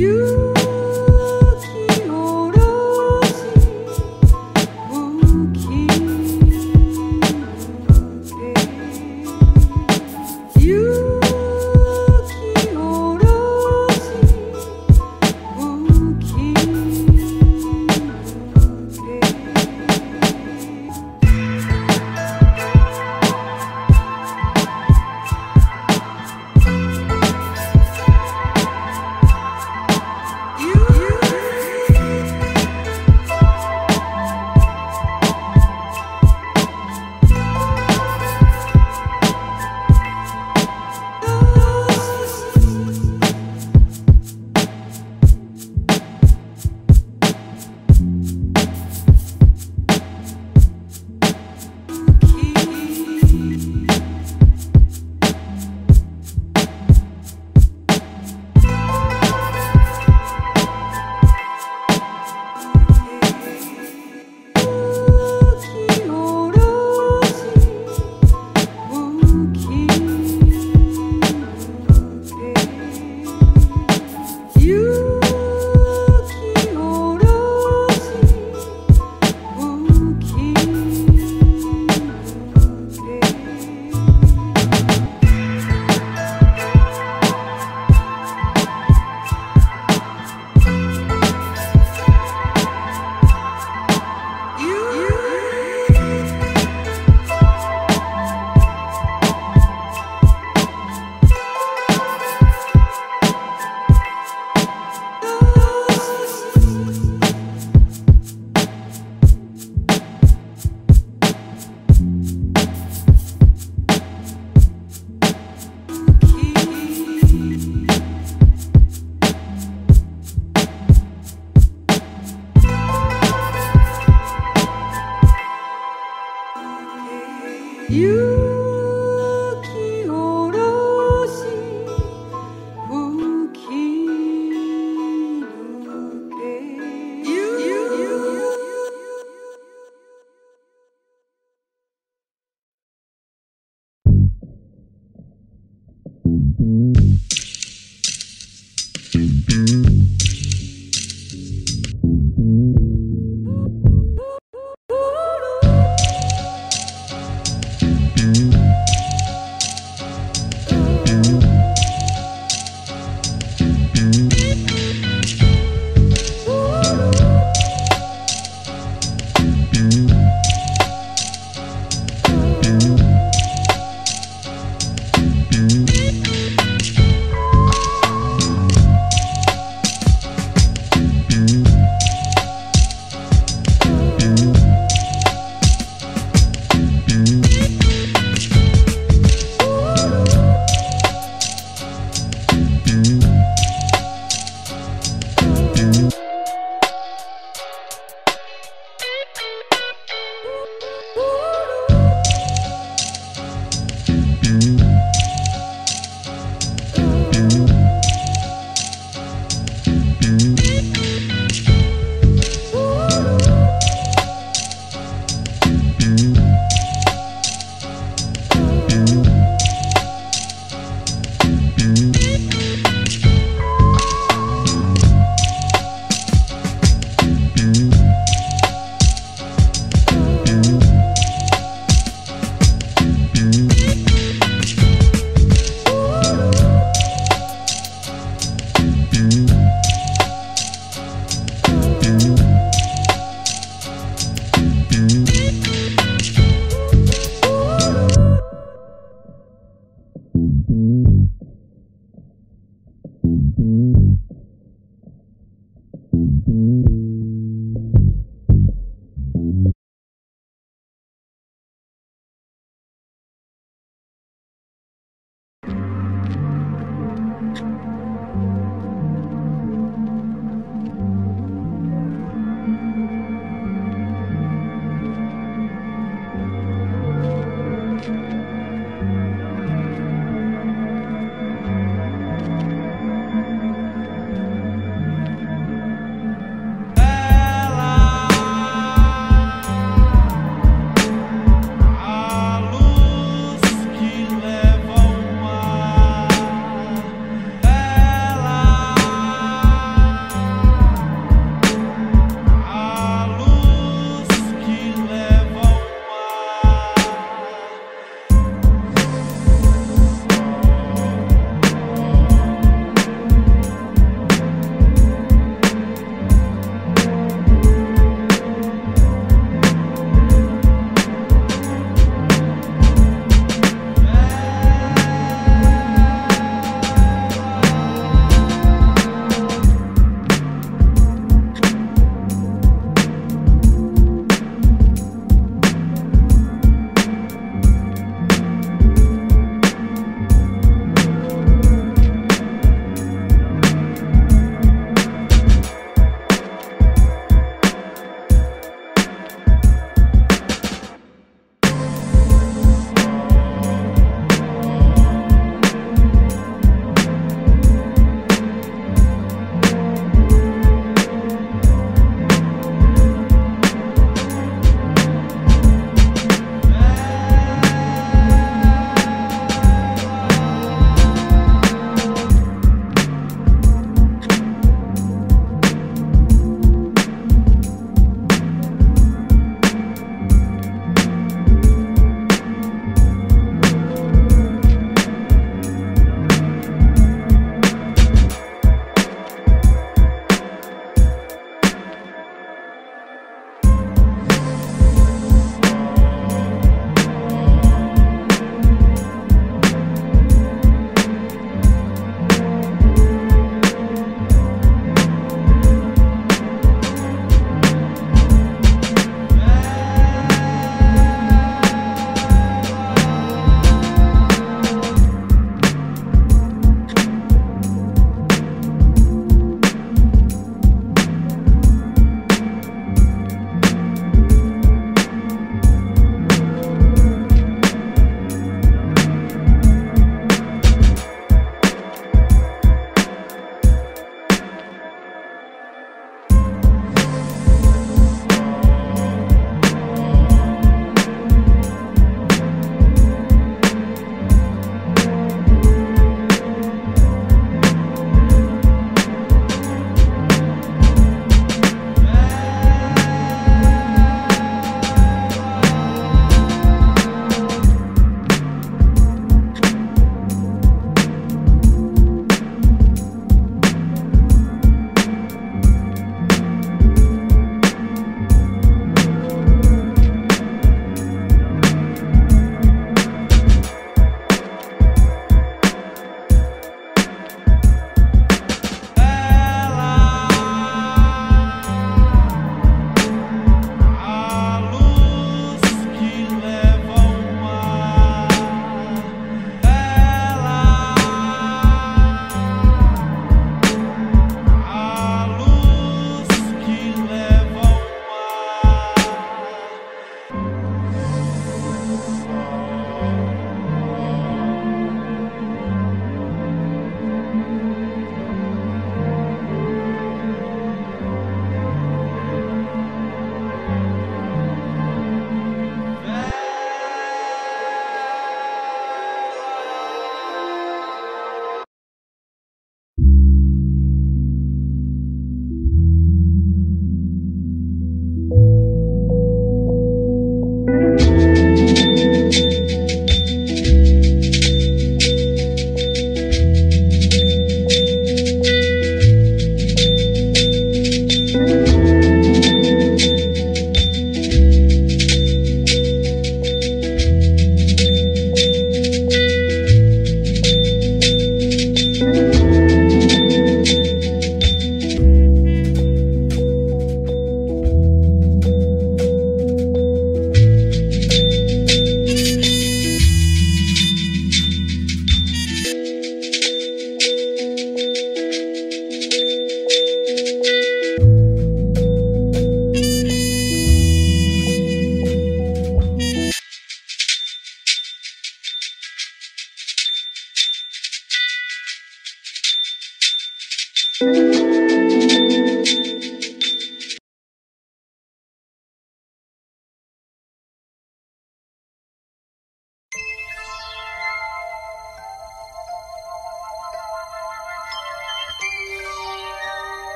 You.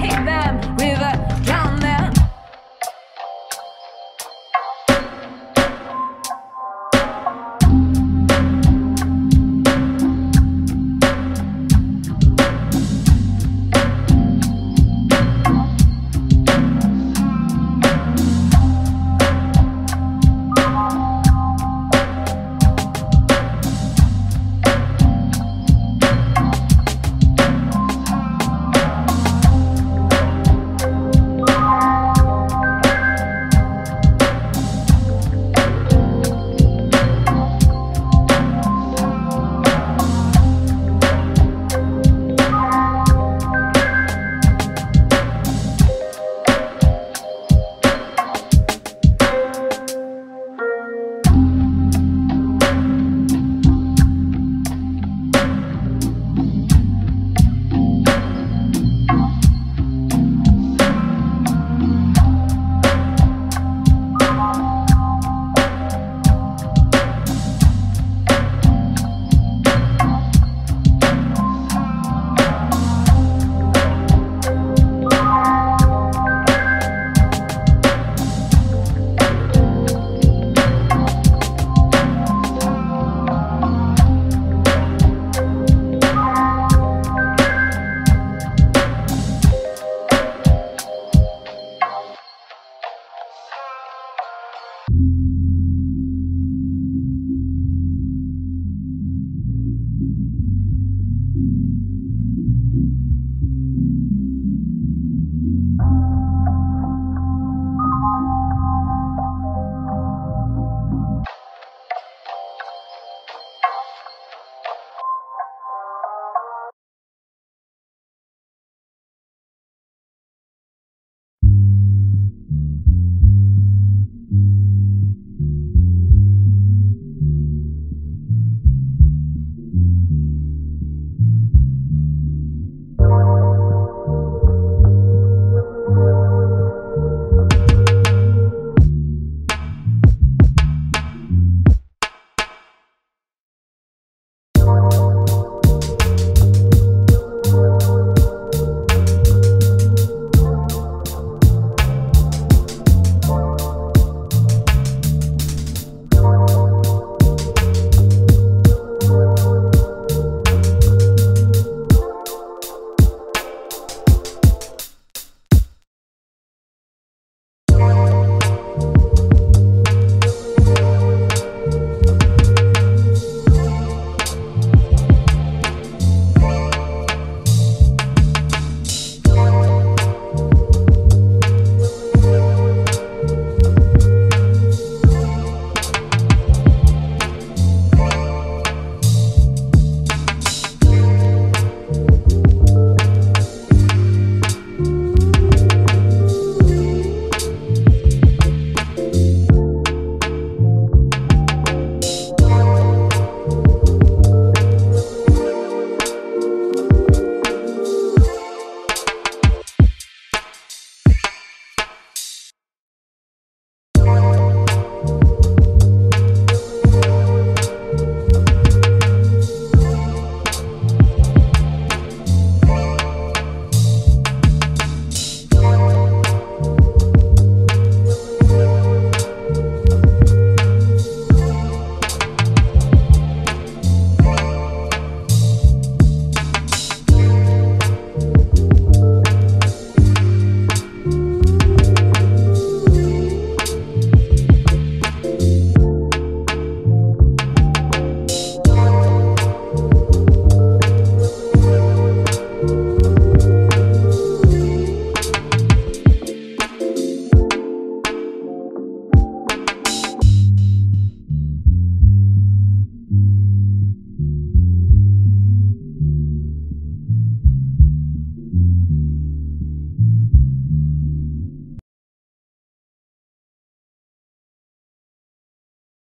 Take that.